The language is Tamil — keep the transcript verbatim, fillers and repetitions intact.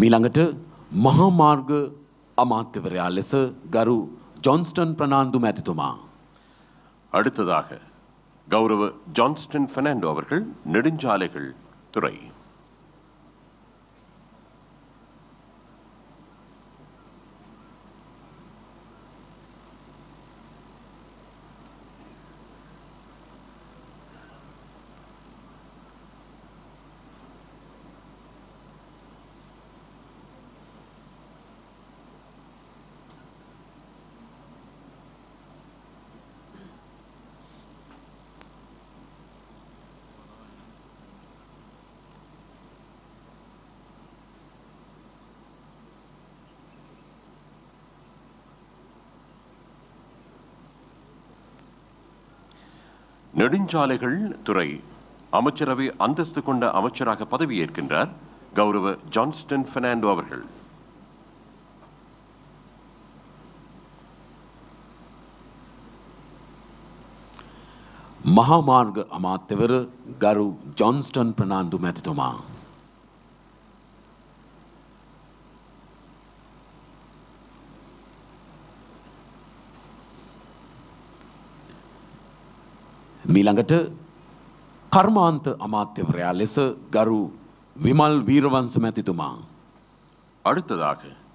මිලඟට මහා මාර්ග අමාත්‍යවරයා ලෙස ගරු ජොන්ස්ටන් ප්‍රනාන්දු මැතිතුමා அடுத்ததாக கௌரவ ஜான்ஸ்டன் பெர்னாண்டோ அவர்கள் நெடுஞ்சாலைகள் துறை நெடுஞ்சாலைகள் துறை அமைச்சரவை அந்தஸ்து கொண்ட அமைச்சராக பதவியேற்கின்றார் கௌரவ ஜான்ஸ்டன் பெர்னாண்டோ அவர்கள் மகாமார்க அமாத்திவர் கரு ஜான்ஸ்டன் பெர்னாண்டோ மேத்துமா मीलंगट कर्मांत अमात्यवरया लेस गरु विमल वीरवंश मैतितुमा அடுத்ததாக